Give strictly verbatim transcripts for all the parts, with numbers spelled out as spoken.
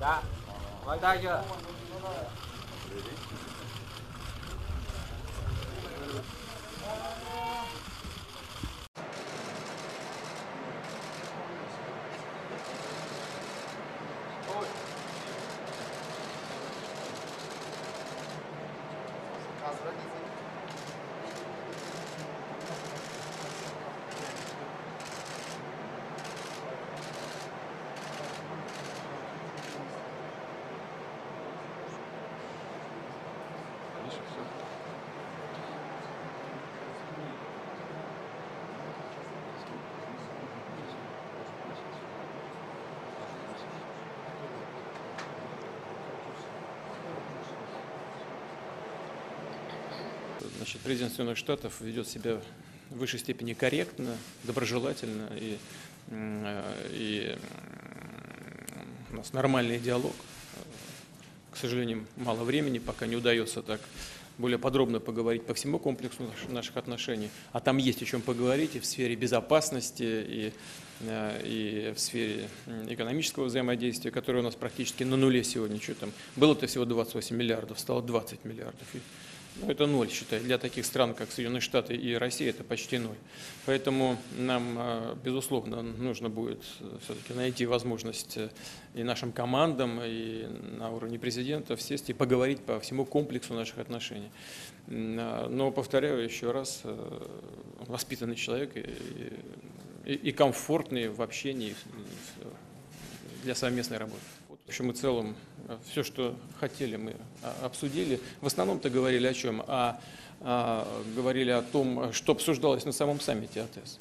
Dạ, gói tay chưa? Значит, президент Соединенных Штатов ведет себя в высшей степени корректно, доброжелательно, и, и у нас нормальный диалог. К сожалению, мало времени, пока не удается так более подробно поговорить по всему комплексу наших отношений. А там есть о чем поговорить и в сфере безопасности, и, и в сфере экономического взаимодействия, которое у нас практически на нуле сегодня. Что там? Было-то всего двадцать восемь миллиардов, стало двадцать миллиардов. Ну, это ноль, считай. Для таких стран, как Соединенные Штаты и Россия, это почти ноль. Поэтому нам, безусловно, нужно будет все-таки найти возможность и нашим командам, и на уровне президентов сесть и поговорить по всему комплексу наших отношений. Но, повторяю еще раз, воспитанный человек и, и, и комфортный в общении для совместной работы. В общем и целом, все, что хотели, мы обсудили. В основном-то говорили о чем? А, а, говорили о том, что обсуждалось на самом саммите АТЭС.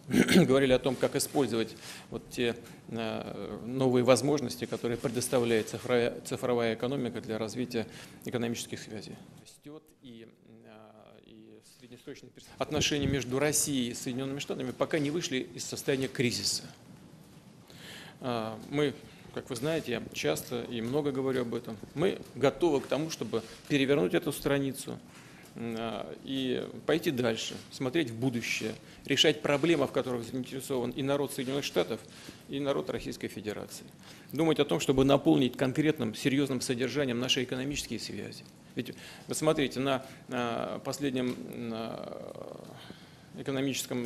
Говорили о том, как использовать вот те а, новые возможности, которые предоставляет цифровая, цифровая экономика для развития экономических связей. Растет и, а, и среднесрочные перспективы. Отношения между Россией и Соединенными Штатами пока не вышли из состояния кризиса. А, мы... Как вы знаете, я часто и много говорю об этом. Мы готовы к тому, чтобы перевернуть эту страницу и пойти дальше, смотреть в будущее, решать проблемы, в которых заинтересован и народ Соединенных Штатов, и народ Российской Федерации. Думать о том, чтобы наполнить конкретным, серьезным содержанием наши экономические связи. Ведь, вы смотрите, на последнем экономическом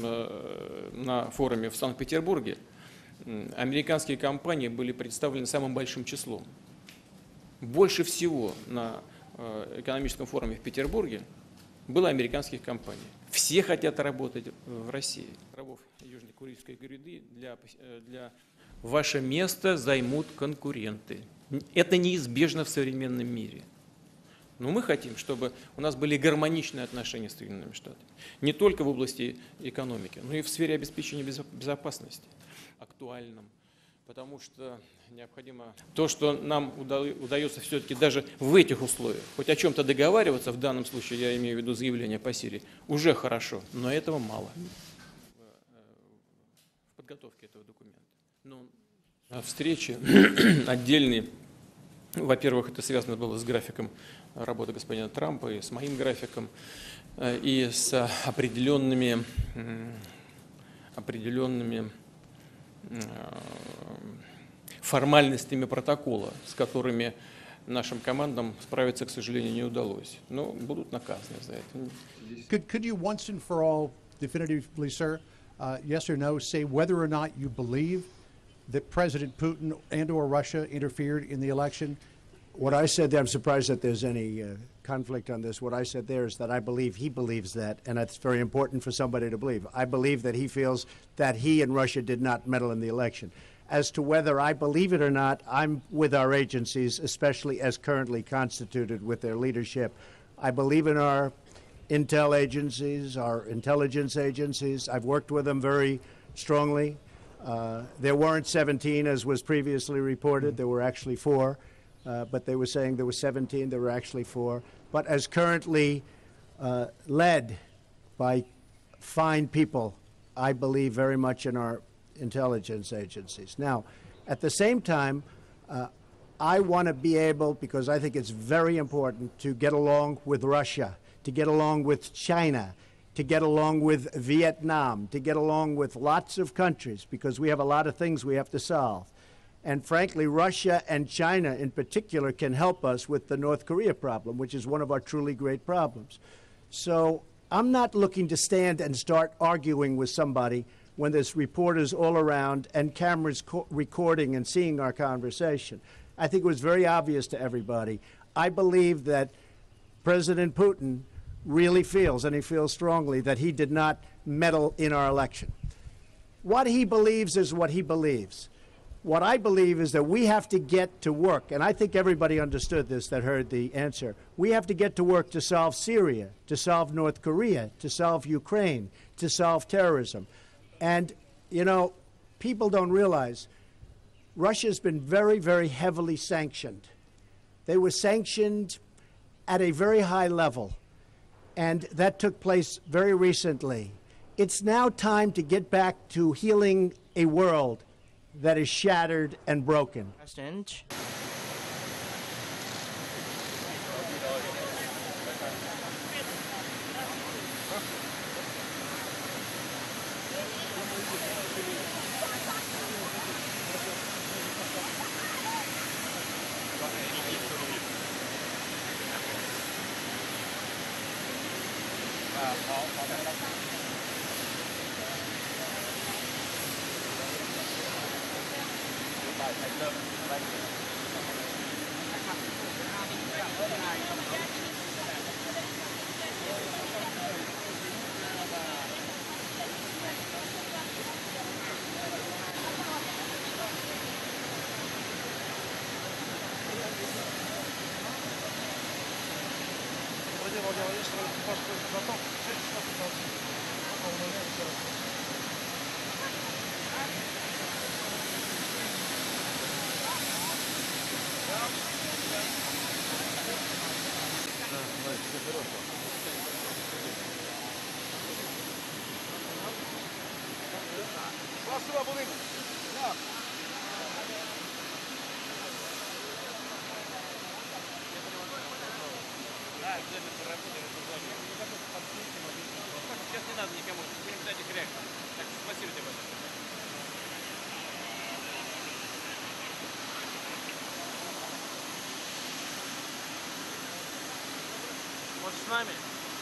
на форуме в Санкт-Петербурге американские компании были представлены самым большим числом. Больше всего на экономическом форуме в Петербурге было американских компаний. Все хотят работать в России. Рабов Южно-Курильской гряды для, для... Ваше место займут конкуренты. Это неизбежно в современном мире. Но мы хотим, чтобы у нас были гармоничные отношения с Соединенными Штатами. Не только в области экономики, но и в сфере обеспечения безопасности. Актуальным, потому что необходимо то, что нам удается все-таки даже в этих условиях, хоть о чем-то договариваться, в данном случае я имею в виду заявление по Сирии, уже хорошо, но этого мало в подготовке этого документа. Но встречи отдельные, во-первых, это связано было с графиком работы господина Трампа и с моим графиком, и с определенными определенными формальностями протокола, с которыми нашим командам справиться, к сожалению, не удалось. Но будут наказаны за это. Could, could you once and for all, definitively, sir, uh, yes or no, say whether or not you believe that President Putin and or Russia interfered in the election? What I said there, I'm surprised that there's any uh, conflict on this. What I said there is that I believe he believes that, and that's very important for somebody to believe. I believe that he feels that he and Russia did not meddle in the election. As to whether I believe it or not, I'm with our agencies, especially as currently constituted with their leadership. I believe in our intel agencies, our intelligence agencies. I've worked with them very strongly. Uh, there weren't seventeen, as was previously reported. There were actually four. uh, but they were saying there were seventeen, there were actually four. But as currently uh, led by fine people, I believe very much in our intelligence agencies. Now, at the same time, uh, I want to be able, because I think it's very important, to get along with Russia, to get along with China, to get along with Vietnam, to get along with lots of countries, because we have a lot of things we have to solve. And frankly, Russia and China in particular can help us with the North Korea problem, which is one of our truly great problems. So I'm not looking to stand and start arguing with somebody when there's reporters all around and cameras co- recording and seeing our conversation. I think it was very obvious to everybody. I believe that President Putin really feels, and he feels strongly, that he did not meddle in our election. What he believes is what he believes. What I believe is that we have to get to work, and I think everybody understood this that heard the answer. We have to get to work to solve Syria, to solve North Korea, to solve Ukraine, to solve terrorism. And, you know, people don't realize Russia's been very, very heavily sanctioned. They were sanctioned at a very high level, and that took place very recently. It's now time to get back to healing a world that is shattered and broken. President. С нами.